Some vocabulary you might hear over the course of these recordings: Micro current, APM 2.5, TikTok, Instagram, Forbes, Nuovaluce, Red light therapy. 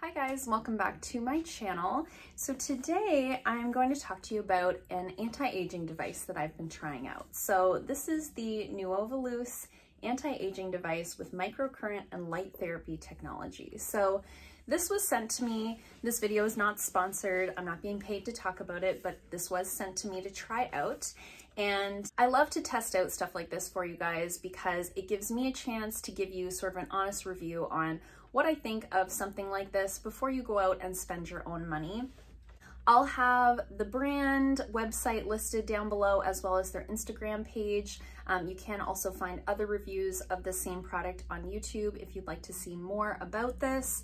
Hi guys, welcome back to my channel. So today I'm going to talk to you about an anti-aging device that I've been trying out. So this is the Nuovaluce anti-aging device with microcurrent and light therapy technology. So this was sent to me. This video is not sponsored. I'm not being paid to talk about it, but this was sent to me to try out. And I love to test out stuff like this for you guys because it gives me a chance to give you sort of an honest review on what I think of something like this before you go out and spend your own money. I'll have the brand website listed down below as well as their Instagram page. You can also find other reviews of the same product on YouTube if you'd like to see more about this.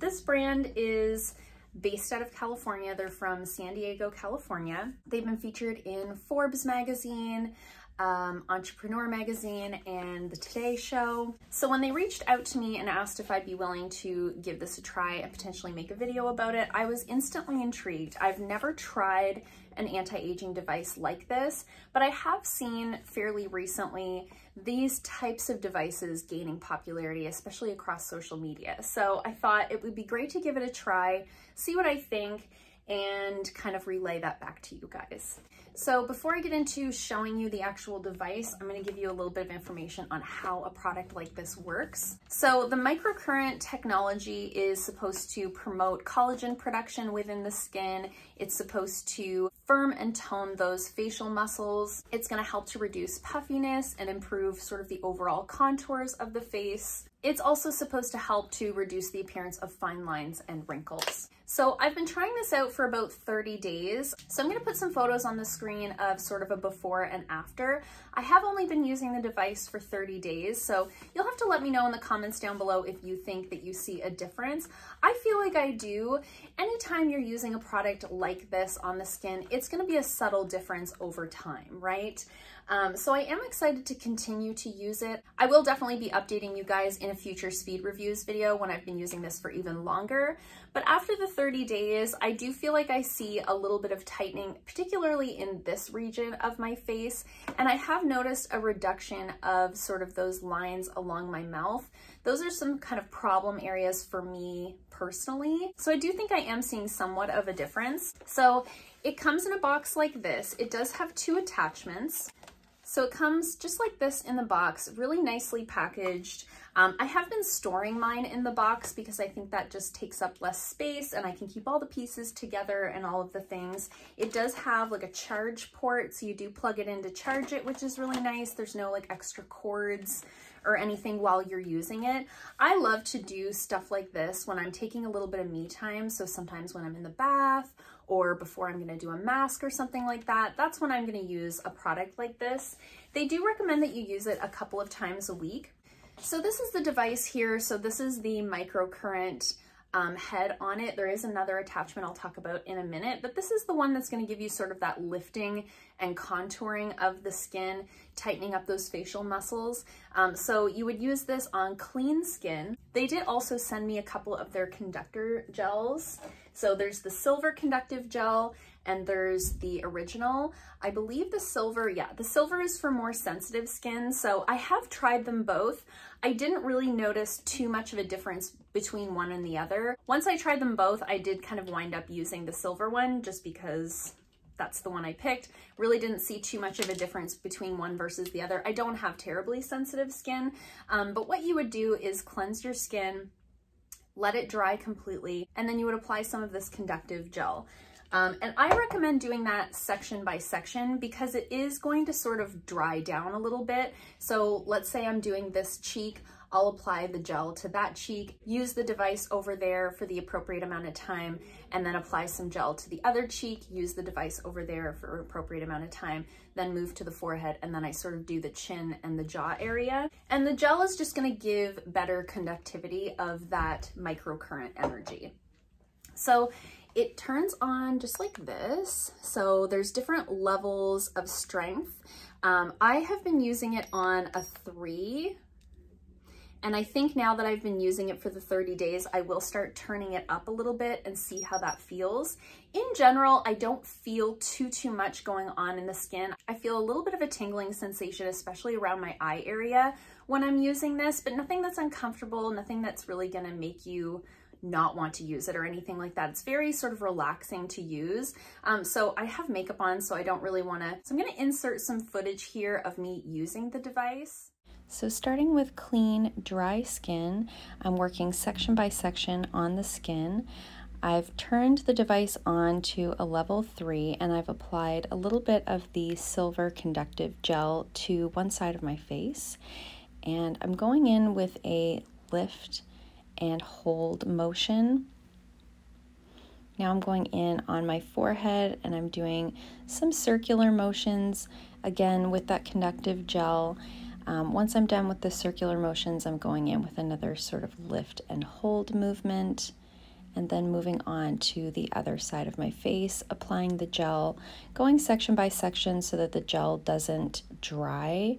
This brand is based out of California. They're from San Diego, California. They've been featured in Forbes magazine, Entrepreneur magazine, and The Today Show. So when they reached out to me and asked if I'd be willing to give this a try and potentially make a video about it, I was instantly intrigued. I've never tried an anti-aging device like this, but I have seen fairly recently these types of devices gaining popularity, especially across social media. So I thought it would be great to give it a try, see what I think, and kind of relay that back to you guys. So before I get into showing you the actual device, I'm going to give you a little bit of information on how a product like this works. So the microcurrent technology is supposed to promote collagen production within the skin. It's supposed to firm and tone those facial muscles. It's going to help to reduce puffiness and improve sort of the overall contours of the face. It's also supposed to help to reduce the appearance of fine lines and wrinkles. So I've been trying this out for about 30 days. So I'm going to put some photos on the screen of sort of a before and after. I have only been using the device for 30 days, so you'll have to let me know in the comments down below if you think that you see a difference. I feel like I do. Anytime you're using a product like this on the skin, it's going to be a subtle difference over time, right? So I am excited to continue to use it. I will definitely be updating you guys in a future speed reviews video when I've been using this for even longer. But after the 30 days, I do feel like I see a little bit of tightening, particularly in this region of my face. And I have noticed a reduction of sort of those lines along my mouth. Those are some kind of problem areas for me personally. So I do think I am seeing somewhat of a difference. So it comes in a box like this. It does have two attachments. So it comes just like this in the box, really nicely packaged. I have been storing mine in the box because I think that just takes up less space and I can keep all the pieces together and all of the things. It does have like a charge port, so you do plug it in to charge it, which is really nice. There's no like extra cords or anything while you're using it. I love to do stuff like this when I'm taking a little bit of me time. So sometimes when I'm in the bath or before I'm gonna do a mask or something like that, that's when I'm gonna use a product like this. They do recommend that you use it a couple of times a week. So this is the device here. So this is the microcurrent head on it. There is another attachment I'll talk about in a minute, but this is the one that's going to give you sort of that lifting and contouring of the skin, tightening up those facial muscles. So you would use this on clean skin. They did also send me a couple of their conductor gels. So there's the silver conductive gel and there's the original. I believe the silver, yeah, the silver is for more sensitive skin. So I have tried them both. I didn't really notice too much of a difference between one and the other. Once I tried them both, I did kind of wind up using the silver one just because that's the one I picked. Really didn't see too much of a difference between one versus the other. I don't have terribly sensitive skin, but what you would do is cleanse your skin, let it dry completely, and then you would apply some of this conductive gel. And I recommend doing that section by section because it is going to sort of dry down a little bit. So let's say I'm doing this cheek, I'll apply the gel to that cheek, use the device over there for the appropriate amount of time, and then apply some gel to the other cheek, use the device over there for an appropriate amount of time, then move to the forehead, and then I sort of do the chin and the jaw area. And the gel is just going to give better conductivity of that microcurrent energy. So it turns on just like this. So there's different levels of strength. I have been using it on a 3. And I think now that I've been using it for the 30 days, I will start turning it up a little bit and see how that feels. In general, I don't feel too much going on in the skin. I feel a little bit of a tingling sensation, especially around my eye area when I'm using this, but nothing that's uncomfortable, nothing that's really gonna make you not want to use it or anything like that. It's very sort of relaxing to use. So I have makeup on, so I don't really want to. So I'm going to insert some footage here of me using the device. So starting with clean, dry skin, I'm working section by section on the skin. I've turned the device on to a level 3 and I've applied a little bit of the silver conductive gel to one side of my face. And I'm going in with a lift and hold motion. Now I'm going in on my forehead and I'm doing some circular motions, again with that conductive gel. Once I'm done with the circular motions, I'm going in with another sort of lift and hold movement, and then moving on to the other side of my face, applying the gel, going section by section so that the gel doesn't dry,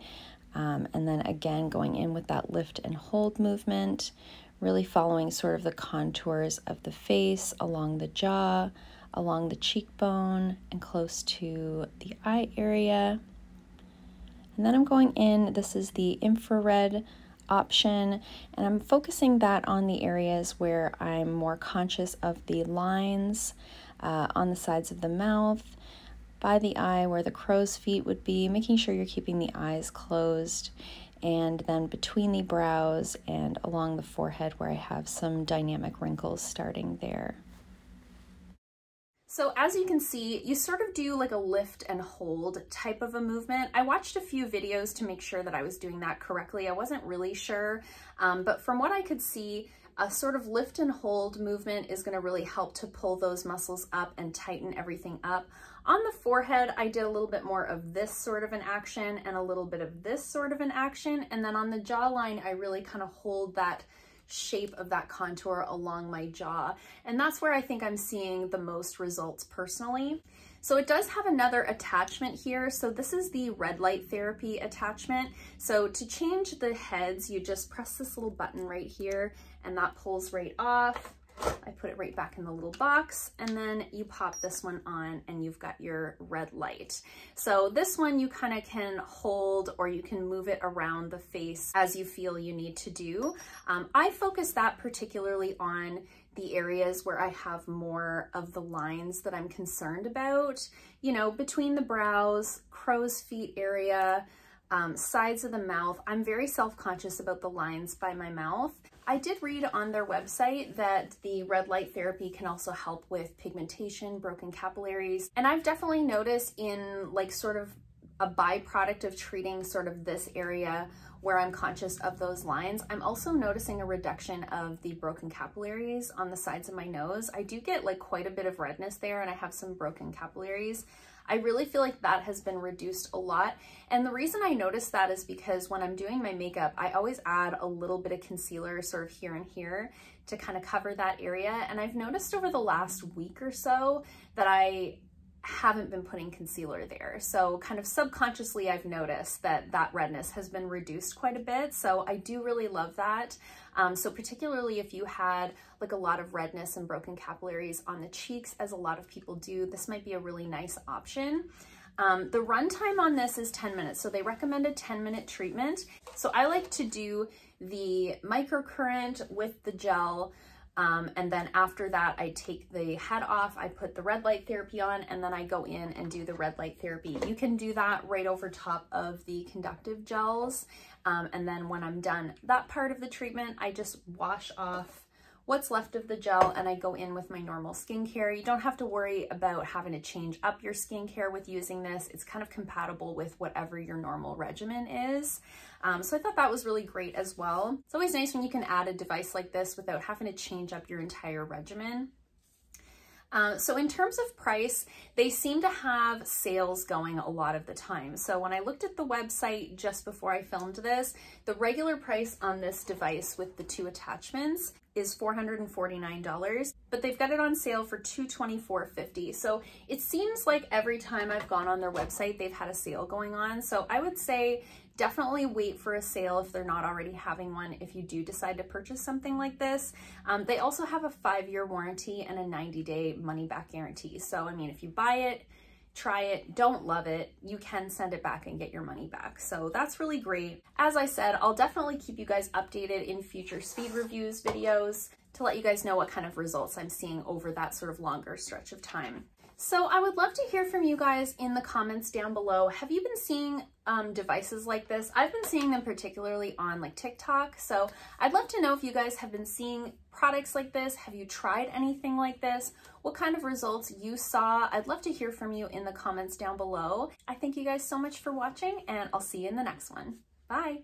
and then again going in with that lift and hold movement, really following sort of the contours of the face, along the jaw, along the cheekbone, and close to the eye area. And then I'm going in, this is the infrared option, and I'm focusing that on the areas where I'm more conscious of the lines, on the sides of the mouth, by the eye where the crow's feet would be, making sure you're keeping the eyes closed, and then between the brows and along the forehead where I have some dynamic wrinkles starting there. So as you can see, you sort of do like a lift and hold type of a movement. I watched a few videos to make sure that I was doing that correctly. I wasn't really sure, but from what I could see, a sort of lift and hold movement is going to really help to pull those muscles up and tighten everything up. On the forehead, I did a little bit more of this sort of an action and a little bit of this sort of an action. And then on the jawline, I really kind of hold that shape of that contour along my jaw. And that's where I think I'm seeing the most results personally. So it does have another attachment here. So this is the red light therapy attachment. So to change the heads, you just press this little button right here and that pulls right off. I put it right back in the little box and then you pop this one on and you've got your red light. So this one you kind of can hold or you can move it around the face as you feel you need to do. I focus that particularly on the areas where I have more of the lines that I'm concerned about, you know, between the brows, crow's feet area, sides of the mouth. I'm very self-conscious about the lines by my mouth. I did read on their website that the red light therapy can also help with pigmentation, broken capillaries, and I've definitely noticed in like sort of a byproduct of treating sort of this area where I'm conscious of those lines, I'm also noticing a reduction of the broken capillaries on the sides of my nose. I do get like quite a bit of redness there and I have some broken capillaries. I really feel like that has been reduced a lot. And the reason I noticed that is because when I'm doing my makeup, I always add a little bit of concealer sort of here and here to kind of cover that area. And I've noticed over the last week or so that I haven't been putting concealer there. So kind of subconsciously, I've noticed that that redness has been reduced quite a bit. So I do really love that. So particularly if you had like a lot of redness and broken capillaries on the cheeks, as a lot of people do, this might be a really nice option. The runtime on this is 10 minutes. So they recommend a 10-minute treatment. So I like to do the microcurrent with the gel. And then after that, I take the head off, I put the red light therapy on, and then I go in and do the red light therapy. You can do that right over top of the conductive gels. And then when I'm done that part of the treatment, I just wash off what's left of the gel and I go in with my normal skincare. You don't have to worry about having to change up your skincare with using this. It's kind of compatible with whatever your normal regimen is. So I thought that was really great as well. It's always nice when you can add a device like this without having to change up your entire regimen. So in terms of price, they seem to have sales going a lot of the time. So when I looked at the website just before I filmed this, the regular price on this device with the two attachments is $449, but they've got it on sale for $224.50. So it seems like every time I've gone on their website, they've had a sale going on. So I would say definitely wait for a sale if they're not already having one if you do decide to purchase something like this. They also have a 5-year warranty and a 90-day money-back guarantee. So, I mean, if you buy it, try it, don't love it, you can send it back and get your money back. So that's really great. As I said, I'll definitely keep you guys updated in future speed reviews videos. to let you guys know what kind of results I'm seeing over that sort of longer stretch of time. So I would love to hear from you guys in the comments down below. Have you been seeing devices like this? I've been seeing them particularly on like TikTok. So I'd love to know if you guys have been seeing products like this. Have you tried anything like this? What kind of results you saw? I'd love to hear from you in the comments down below. I thank you guys so much for watching, and I'll see you in the next one. Bye.